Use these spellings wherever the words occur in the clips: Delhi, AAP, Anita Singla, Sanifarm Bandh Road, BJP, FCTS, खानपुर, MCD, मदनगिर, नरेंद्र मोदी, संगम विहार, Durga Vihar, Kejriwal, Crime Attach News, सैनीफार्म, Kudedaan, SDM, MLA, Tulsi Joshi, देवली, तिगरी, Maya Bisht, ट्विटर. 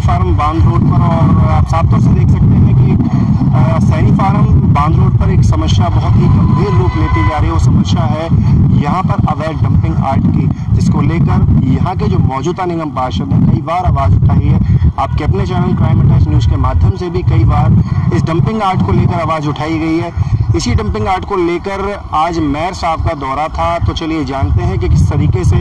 सैनीफार्म बांध रोड पर, और आप साफ तौर से देख सकते हैं कि सैनीफार्म बांध रोड पर एक समस्या बहुत ही गंभीर रूप लेती जा रही है। वो समस्या है यहाँ पर अवैध डंपिंग आर्ट की, जिसको लेकर यहाँ के जो मौजूदा निगम पार्षद हैं कई बार आवाज़ उठाई है। आपके अपने चैनल क्राइम अटैच न्यूज़ के माध्यम से भी कई बार इस डंपिंग आर्ट को लेकर आवाज़ उठाई गई है। इसी डंपिंग आर्ट को लेकर आज मेयर साहब का दौरा था, तो चलिए जानते हैं कि किस तरीके से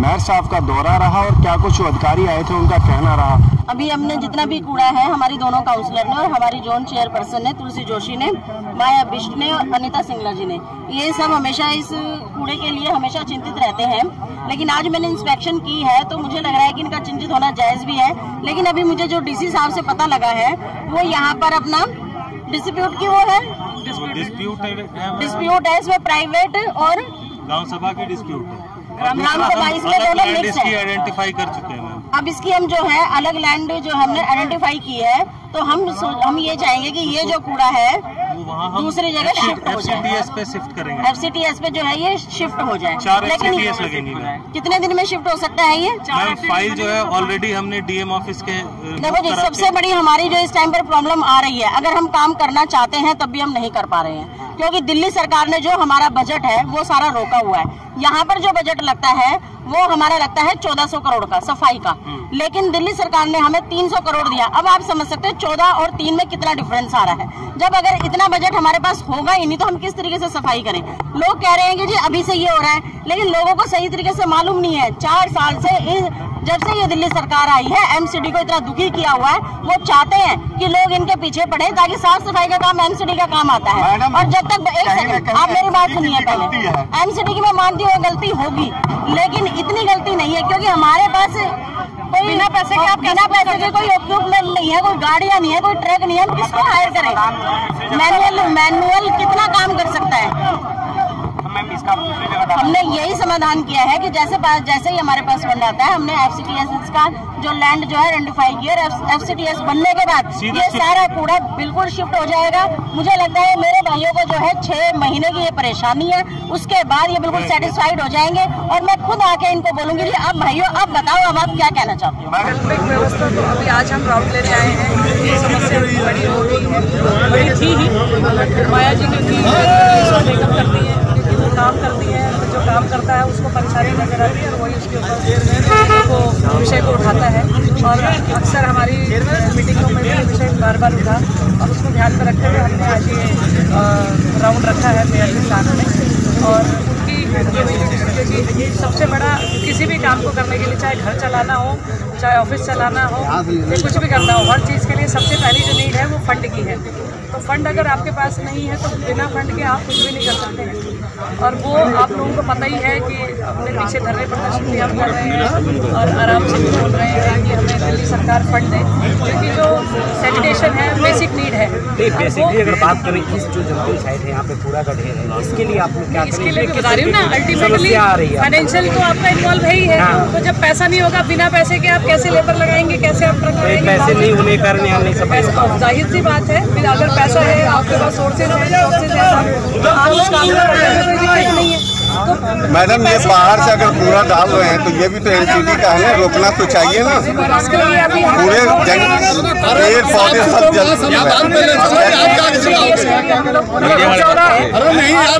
मेयर साहब का दौरा रहा और क्या कुछ अधिकारी आए थे, उनका कहना रहा। अभी हमने जितना भी कूड़ा है, हमारी दोनों काउंसलर ने और हमारी जोन चेयरपर्सन ने, तुलसी जोशी ने, माया बिष्ट ने और अनिता सिंगला जी ने, ये सब हमेशा इस कूड़े के लिए हमेशा चिंतित रहते हैं। लेकिन आज मैंने इंस्पेक्शन की है तो मुझे लग रहा है कि इनका चिंतित होना जायज़ भी है। लेकिन अभी मुझे जो डीसी साहब से पता लगा है, वो यहाँ पर अपना डिस्प्यूट की वो है, डिस्प्यूट है इसमें प्राइवेट और गांव सभा की डिस्प्यूट है। ग्राम सभा इसमें दोनों मिक्स है। आइडेंटिफाई कर चुके हैं। अब इसकी हम जो है अलग लैंड जो हमने आइडेंटिफाई की है, तो हम ये चाहेंगे कि ये जो कूड़ा है दूसरी जगह शिफ्ट हो जाए, FCTS पे शिफ्ट करेंगे। FCTस पे जो है ये शिफ्ट हो जाए। 4 FCTS लगेंगी। कितने दिन में शिफ्ट हो सकता है ये? फाइल जो है ऑलरेडी हमने डीएम ऑफिस के। देखो जी, सबसे बड़ी हमारी जो इस टाइम पर प्रॉब्लम आ रही है, अगर हम काम करना चाहते हैं तब भी हम नहीं कर पा रहे हैं, क्योंकि दिल्ली सरकार ने जो हमारा बजट है वो सारा रोका हुआ है। यहाँ पर जो बजट लगता है वो हमारा लगता है 1400 करोड़ का सफाई का, लेकिन दिल्ली सरकार ने हमें 300 करोड़ दिया। अब आप समझ सकते हैं 14 और 3 में कितना डिफरेंस आ रहा है। जब अगर इतना बजट हमारे पास होगा ही नहीं तो हम किस तरीके से सफाई करें? लोग कह रहे हैं कि जी अभी से ये हो रहा है, लेकिन लोगों को सही तरीके से मालूम नहीं है। 4 साल से जब से ये दिल्ली सरकार आई है, MCD को इतना दुखी किया हुआ है। वो चाहते हैं कि लोग इनके पीछे पड़े ताकि साफ सफाई का काम MCD का काम आता है। और जब तक आप मेरी बात सुनिए, पहले MCD की मैं मानती हूँ गलती होगी, लेकिन इतनी गलती नहीं है, क्योंकि हमारे पास कोई बिना पैसे के कोई उपकरण नहीं है, कोई गाड़ियाँ नहीं है, कोई ट्रक नहीं है। हम किसको हायर करें? मैनुअल कितना काम कर सकता है? हमने यही समाधान किया है कि जैसे ही हमारे पास फंड आता है, हमने FCTS का जो लैंड जो है आइडेंटिफाई किया। FCTS बनने के बाद ये सारा कूड़ा बिल्कुल शिफ्ट हो जाएगा। मुझे लगता है मेरे भाइयों को जो है 6 महीने की ये परेशानी है, उसके बाद ये बिल्कुल सेटिस्फाइड हो जाएंगे। और मैं खुद आके इनको बोलूंगी कि अब भाइयों अब बताओ, अब आप क्या कहना चाहते हो? ट्रैफिक व्यवस्था तो अभी आज हम राउंड लेने आए हैं, समस्या बड़ी हो गई है। बड़ी थी ही, माया जी ने मेकअप करती है, काम करती है, जो काम करता है उसको परेशानी नजर आती है और वही उसके ऊपर विषय को उठाता है। और अक्सर हमारी मीटिंगों में भी विषय बार-बार उठा और उसको ध्यान में रखते हुए हमने आज ये राउंड रखा है मेयर के साथ में। और उनकी क्योंकि सबसे बड़ा किसी भी काम को करने के लिए, चाहे घर चलाना हो, चाहे ऑफिस चलाना हो, कुछ भी करना हो, हर चीज़ के लिए सबसे पहली जो नीड है वो फंड की है। तो फंड अगर आपके पास नहीं है तो बिना फंड के आप कुछ भी नहीं कर सकते हैं। और वो आप लोगों को पता ही है कि अपने पीछे धरने प्रदर्शन भी हम कर रहे हैं और आराम से बोल रहे हैं कि हमें दिल्ली सरकार फंड दे, क्योंकि जो सैनिटेशन है बेसिक नीड है। बेसिकली अगर बात करें इस जो जंगल साइड है, यहाँ पे कूड़ा का ढेर है, इसके लिए आप लोग क्या करेंगे? इसके लिए बता रही हूँ ना, अल्टीमेटली फाइनेंशियल तो आपका इन्वॉल्व है ही है। तो जब पैसा नहीं होगा, बिना पैसे के आप कैसे लेबर लगाएंगे, कैसे आप ट्रक लगाएंगे? पैसे नहीं होने के कारण यहाँ नहीं सफाई, जाहिर सी बात है। फिर अगर पैसा है, आपके पास सोर्सेज है, तो मैडम ये बाहर से अगर कूड़ा डाल रहे हैं तो ये भी तो MCD का है, रोकना तो चाहिए ना। पूरे पेड़ पौधे सब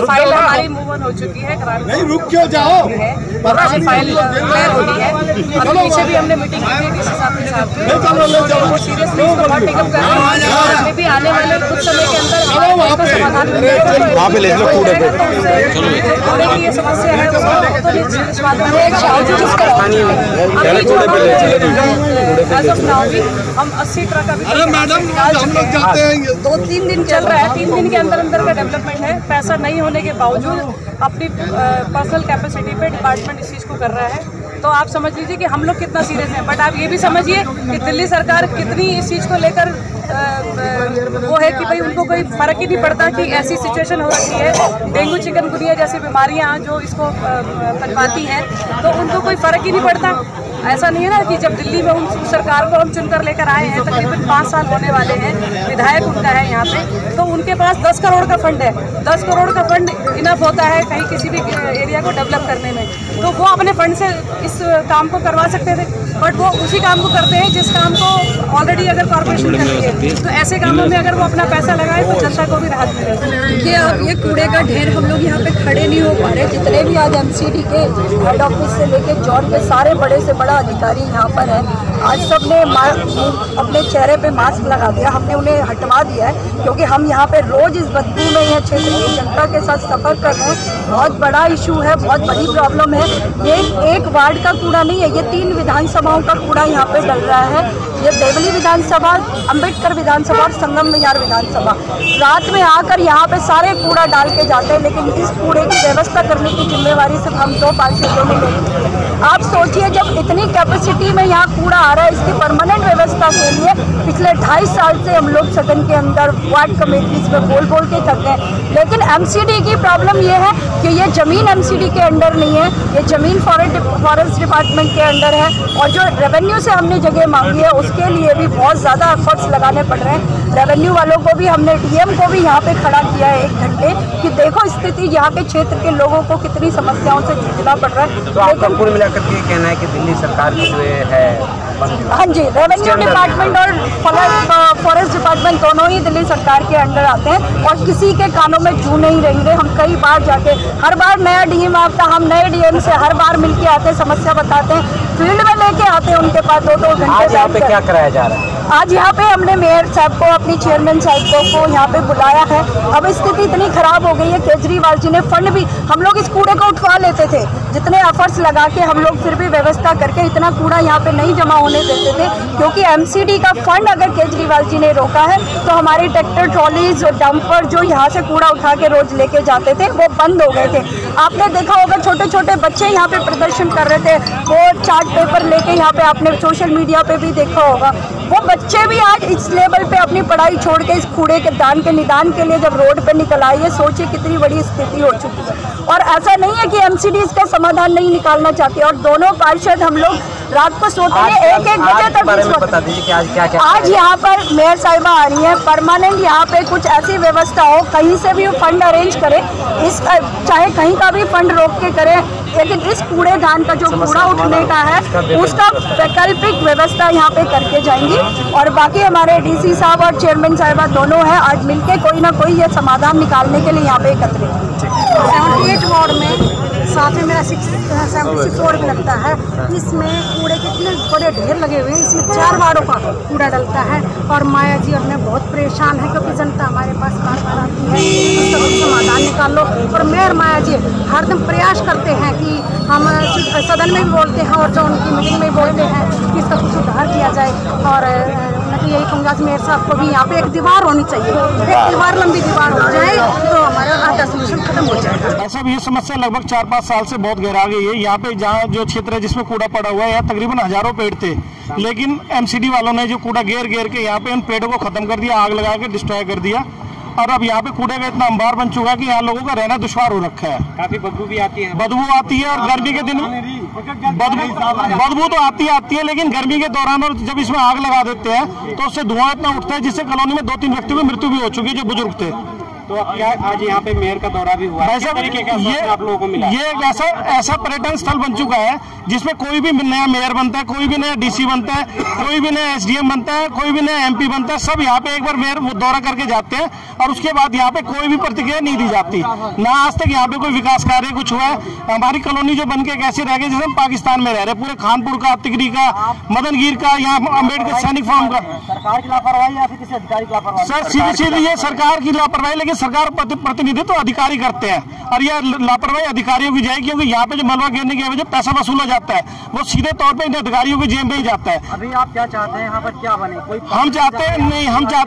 फाइल हमारी मूवन हो चुकी है, नहीं रुक क्यों जाओ, फाइल क्लियर हो गई है। और पीछे भी हमने मीटिंग की है डीसी साहब के साथ, सीरियसली बहुत टेकअप कर रहे हैं। भी आने वाले कुछ समय के अंदर वहाँ पे ले लो कूड़े, ये समस्या है तो हम 80 ट्रक अभी 2-3 दिन चल रहा है, 3 दिन के अंदर अंदर का डेवलपमेंट है। पैसा नहीं होने के बावजूद अपनी पर्सनल कैपेसिटी पे डिपार्टमेंट इस चीज़ को कर रहा है। तो आप समझ लीजिए कि हम लोग कितना सीरियस हैं। बट आप ये भी समझिए कि दिल्ली सरकार कितनी इस चीज़ को लेकर वो है कि भाई उनको कोई फर्क ही नहीं पड़ता कि ऐसी सिचुएशन हो रही है, डेंगू चिकनगुनिया जैसी बीमारियां जो इसको पनपाती हैं, तो उनको कोई फ़र्क ही नहीं पड़ता। ऐसा नहीं है ना कि जब दिल्ली में उन सरकार को हम चुनकर लेकर आए हैं, तकरीबन 5 साल होने वाले हैं, विधायक उनका है यहाँ पे, तो उनके पास 10 करोड़ का फंड है। 10 करोड़ का फंड इनफ होता है कहीं किसी भी एरिया को डेवलप करने में, तो वो अपने फंड से इस काम को करवा सकते थे। बट वो उसी काम को करते हैं जिस काम को ऑलरेडी अगर कॉर्पोरेशन करती है, तो ऐसे कामों में अगर वो अपना पैसा लगाए तो जनता को भी राहत मिलेगी। कि अब ये कूड़े का ढेर हम लोग यहाँ पे खड़े नहीं हो पा रहे, जितने भी आज MCD के हेड ऑफिस से लेकर जॉन के सारे बड़े से बड़ा अधिकारी यहाँ पर है, आज सब ने अपने चेहरे पे मास्क लगा दिया, हमने उन्हें हटवा दिया है, क्योंकि हम यहाँ पे रोज़ इस बदबू में यह क्षेत्र की जनता के साथ सफ़र कर रहे हैं। बहुत बड़ा इशू है, बहुत बड़ी प्रॉब्लम है। ये एक वार्ड का कूड़ा नहीं है, ये 3 विधानसभाओं का कूड़ा यहाँ पे डल रहा है। ये देवली विधानसभा, अम्बेडकर विधानसभा, संगम विहार विधानसभा रात में आकर यहाँ पे सारे कूड़ा डाल के जाते हैं, लेकिन इस कूड़े की व्यवस्था करने की जिम्मेवारी सिर्फ हम 2 पार्षदों ने ली। आप सोचिए, जब इतनी कैपेसिटी में यहाँ कूड़ा आ रहा है, इसकी परमानेंट व्यवस्था के लिए पिछले 2.5 साल से हम लोग सदन के अंदर वार्ड कमेटीज में बोल के थक गए। लेकिन MCD की प्रॉब्लम ये है कि ये ज़मीन MCD के अंडर नहीं है, ये ज़मीन फॉरेस्ट डिपार्टमेंट के अंडर है, और जो रेवेन्यू से हमने जगह मांगी है उसके लिए भी बहुत ज़्यादा एफर्ट्स लगाने पड़ रहे हैं। रेवेन्यू वालों को भी हमने DM को भी यहाँ पे खड़ा किया है 1 घंटे कि देखो स्थिति, यहाँ के क्षेत्र के लोगों को कितनी समस्याओं से जूझना पड़ रहा है। तो आपको कुल मिलाकर ये कहना है कि दिल्ली सरकार की जो है, हाँ जी, रेवेन्यू डिपार्टमेंट और फॉरेस्ट डिपार्टमेंट दोनों ही दिल्ली सरकार के अंडर आते हैं और किसी के कानों में जू नहीं रहेंगे। हम कई बार जाके, हर बार नया DM आता, हम नए DM से हर बार मिल के आते, समस्या बताते हैं, फील्ड में लेके आते हैं उनके पास 2-2 घंटे। यहाँ पे क्या कराया जा रहा है? आज यहाँ पे हमने मेयर साहब को, अपनी चेयरमैन साहब को यहाँ पे बुलाया है। अब स्थिति इतनी खराब हो गई है, केजरीवाल जी ने फंड भी, हम लोग इस कूड़े को उठवा लेते थे, जितने एफर्ट्स लगा के हम लोग फिर भी व्यवस्था करके इतना कूड़ा यहाँ पे नहीं जमा होने देते थे, क्योंकि MCD का फंड अगर केजरीवाल जी ने रोका है तो हमारे ट्रैक्टर ट्रॉलीज और डंपर जो यहाँ से कूड़ा उठा के रोज लेके जाते थे वो बंद हो गए थे। आपने देखा होगा छोटे छोटे बच्चे यहाँ पे प्रदर्शन कर रहे थे, वो चार्ट पेपर लेके यहाँ पे, आपने सोशल मीडिया पे भी देखा होगा, वो बच्चे भी आज इस लेवल पे अपनी पढ़ाई छोड़ के इस कूड़े के दान के निदान के लिए जब रोड पे निकल आई है, सोचिए कितनी बड़ी स्थिति हो चुकी है। और ऐसा नहीं है कि MCD इसका समाधान नहीं निकालना चाहते, और दोनों पार्षद हम लोग रात को सोते हैं 1-1 बजे तक। आज यहाँ पर मेयर साहिबा आ रही है, परमानेंट यहाँ पे कुछ ऐसी व्यवस्था हो, कहीं से भी फंड अरेंज करें, इस चाहे कहीं का भी फंड रोक के करें, लेकिन इस कूड़ेदान का जो कूड़ा उठने का है उसका वैकल्पिक व्यवस्था यहाँ पे करके जाएंगी। और बाकी हमारे DC साहब और चेयरमैन साहिबा दोनों हैं, आज मिलके कोई ना कोई ये समाधान निकालने के लिए यहाँ पे एकत्रित होंगे। 78 वार्ड में, साथ में मेरा 76 वार्ड भी लगता है, इसमें कूड़े के इतने बड़े ढेर लगे हुए हैं, इसमें 4 वार्डों का कूड़ा डलता है। और माया जी और मैं बहुत परेशान है, क्योंकि जनता हमारे पास बार-बार आती है, उसका समाधान निकालो। और मेयर माया जी हर दिन प्रयास करते हैं कि हम सदन में भी बोलते हैं और जो उनकी मीटिंग में भी बोलते हैं कि इसका कुछ सुधार किया जाए। और मैं तो यही कहूँगा कि मेयर साहब को भी यहाँ पे एक दीवार होनी चाहिए, एक दीवार, लंबी दीवार हो जाए तो हमारा आधा सोल्यूशन खत्म हो जाएगा। ऐसा भी ये समस्या लगभग 4-5 साल से बहुत गहरा गई है। यहाँ पे जहाँ जो क्षेत्र है जिसमें कूड़ा पड़ा हुआ है, यहाँ तकरीबन हजारों पेड़ थे, लेकिन MCD वालों ने जो कूड़ा घेर के यहाँ पे उन पेड़ों को खत्म कर दिया, आग लगा के डिस्ट्रॉय कर दिया, और अब यहाँ पे कूड़े का इतना अंबार बन चुका है कि यहाँ लोगों का रहना दुश्वार हो रखा है। काफी बदबू भी आती है, और गर्मी के दिन बदबू तो आती है, लेकिन गर्मी के दौरान और जब इसमें आग लगा देते हैं तो उससे धुआं इतना उठता है जिससे कॉलोनी में 2-3 व्यक्तियों की मृत्यु भी हो चुकी है, जो बुजुर्ग थे। तो आज यहाँ पे मेयर का दौरा भी हुआ, आप लोगों को मिला, ये एक ऐसा पर्यटन स्थल बन चुका है जिसमें कोई भी नया मेयर बनता है, कोई भी नया DC बनता है, कोई भी नया SDM बनता है, कोई भी नया MP बनता है, सब यहाँ पे एक बार मेयर दौरा करके जाते हैं और उसके बाद यहाँ पे कोई भी प्रतिक्रिया नहीं दी जाती। ना आज तक यहाँ पे कोई विकास कार्य कुछ हुआ है। हमारी कॉलोनी जो बन के कैसे रह गई, जैसे हम पाकिस्तान में रह रहे, पूरे खानपुर का, तिगरी का, मदनगिर का, यहाँ अम्बेडकर सैनिफार्म का। सरकार की लापरवाही या फिर किसी अधिकारी की लापरवाही? सर सीधी ये सरकार की लापरवाही, लेकिन सरकार प्रतिनिधित्व तो अधिकारी करते हैं, और यह लापरवाही अधिकारियों की जाएगी, क्योंकि यहाँ पे जो मलबा गिरने की जो पैसा वसूला जाता है वो सीधे तौर पे इन अधिकारियों की जेब में ही जाता है। अभी आप क्या चाहते हैं यहाँ पर, क्या बने? कोई हम चाहते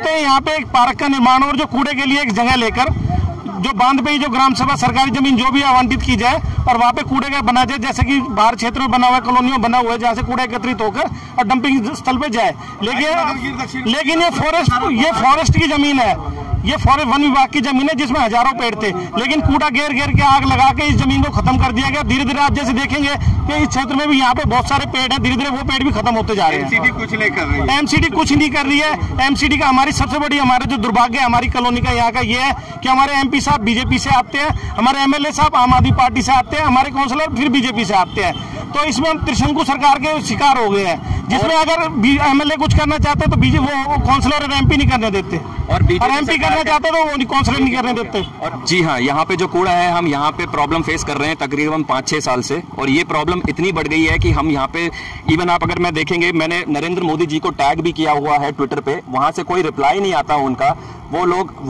हैं यहाँ पे एक पार्क का निर्माण, और जो कूड़े के लिए एक जगह लेकर जो बांध पे ही जो ग्राम सभा, सरकारी जमीन जो भी आवंटित की जाए और वहाँ पे कूड़े का बना जाए, जैसे कि बाहर क्षेत्रों में बना हुआ है, कॉलोनियों बना हुआ है, जहाँ से कूड़ा एकत्रित होकर और डंपिंग स्थल पे जाए। लेकिन ये फॉरेस्ट की जमीन है, ये फॉरेस्ट वन विभाग की जमीन है, जिसमें हजारों पेड़ थे, लेकिन कूड़ा घेर के आग लगा के इस जमीन को खत्म कर दिया गया। धीरे धीरे आप जैसे देखेंगे कि इस क्षेत्र में भी यहाँ पे बहुत सारे पेड़ हैं, धीरे धीरे वो पेड़ भी खत्म होते जा रहे हैं। MCD कुछ नहीं कर रही है, MCD का हमारी सबसे बड़ी, हमारे जो दुर्भाग्य है हमारी कॉलोनी का, यहाँ का ये है कि हमारे MP साहब BJP से आते हैं, हमारे MLA साहब आम आदमी पार्टी से आते हैं, हमारे काउंसिलर फिर BJP से आते हैं। तो इसमें हम त्रिशंकु सरकार के शिकार हो गए हैं, जिसमें अगर एमएलए कुछ करना चाहते तो वो काउंसलर और एमपी नहीं करने देते, और एमपी करना चाहते तो वो काउंसलर नहीं करने देते। और जी हाँ, यहाँ पे जो कूड़ा है, हम यहाँ पे प्रॉब्लम फेस कर रहे हैं तकरीबन 5-6 साल से, और ये प्रॉब्लम इतनी बढ़ गई है कि हम यहाँ पे इवन आप अगर मैं देखेंगे, मैंने नरेंद्र मोदी जी को टैग भी किया हुआ है ट्विटर पे, वहाँ से कोई रिप्लाई नहीं आता उनका, वो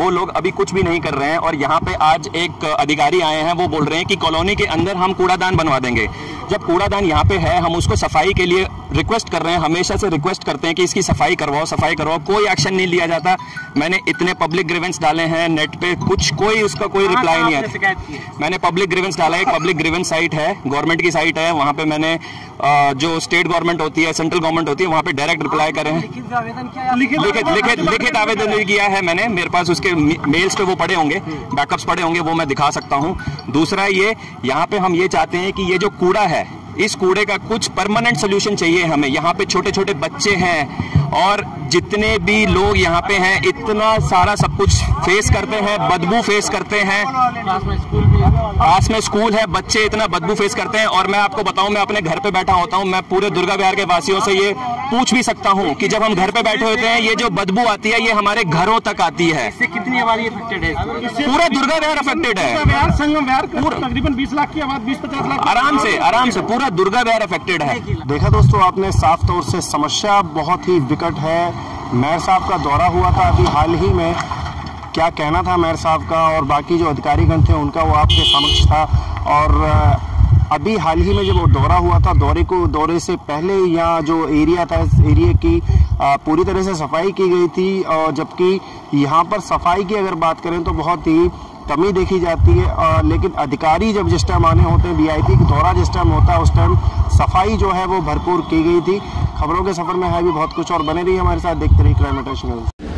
लोग अभी कुछ भी नहीं कर रहे हैं। और यहाँ पे आज एक अधिकारी आए हैं, वो बोल रहे हैं कि कॉलोनी के अंदर हम कूड़ादान बनवा देंगे। जब कूड़ादान यहाँ पे है, हम उसको सफाई के लिए रिक्वेस्ट कर रहे हैं, हमेशा से रिक्वेस्ट करते हैं कि इसकी सफाई करवाओ सफाई करवाओ, कोई एक्शन नहीं लिया जाता। मैंने इतने पब्लिक ग्रीवेंस डाले हैं नेट पे, कोई रिप्लाई नहीं आता। मैंने पब्लिक ग्रीवेंस डाला है, एक पब्लिक ग्रीवेंस साइट है, गवर्नमेंट की साइट है, वहाँ पे मैंने जो स्टेट गवर्नमेंट होती है, सेंट्रल गवर्नमेंट होती है, वहाँ पे डायरेक्ट रिप्लाई करें, लिखित आवेदन नहीं किया है मैंने, मेरे पास उसके मेल्स पे वो पड़े होंगे, बैकअप्स पड़े होंगे, वो मैं दिखा सकता हूँ। दूसरा ये, यहाँ पे हम ये चाहते हैं कि ये जो कूड़ा है, इस कूड़े का कुछ परमानेंट सोल्यूशन चाहिए हमें। यहाँ पे छोटे छोटे बच्चे हैं और जितने भी लोग यहाँ पे हैं, इतना सारा सब कुछ फेस करते हैं, बदबू फेस करते हैं, पास में स्कूल है, बच्चे इतना बदबू फेस करते हैं। और मैं आपको बताऊं, मैं अपने घर पे बैठा होता हूं, मैं पूरे दुर्गा विहार के वासियों से ये पूछ भी सकता हूं कि जब हम घर पे बैठे होते हैं, ये जो बदबू आती है, ये हमारे घरों तक आती है। इससे कितनी आबादी अफेक्टेड है? पूरा दुर्गा विहार अफेक्टेड है, संगम विहार तकरीबन 20 लाख की आबादी, 20-50 लाख, आराम से पूरा दुर्गा विहार अफेक्टेड है। देखा दोस्तों आपने, साफ तौर से समस्या बहुत ही विकट है। मेयर साहब का दौरा हुआ था अभी हाल ही में, क्या कहना था मेयर साहब का और बाकी जो अधिकारीगण थे उनका, वो आपके समक्ष था। और अभी हाल ही में जब वो दौरा हुआ था, दौरे से पहले यहाँ जो एरिया था, इस एरिया की पूरी तरह से सफाई की गई थी, और जबकि यहाँ पर सफाई की अगर बात करें तो बहुत ही कमी देखी जाती है। लेकिन अधिकारी जब जिस टाइम आने होते हैं, वीआईपी का दौरा जिस टाइम होता है, उस टाइम सफाई जो है वो भरपूर की गई थी। खबरों के सफर में है भी बहुत कुछ और, बने रही हमारे साथ, देखते रहिए क्राइम अटैच न्यूज़।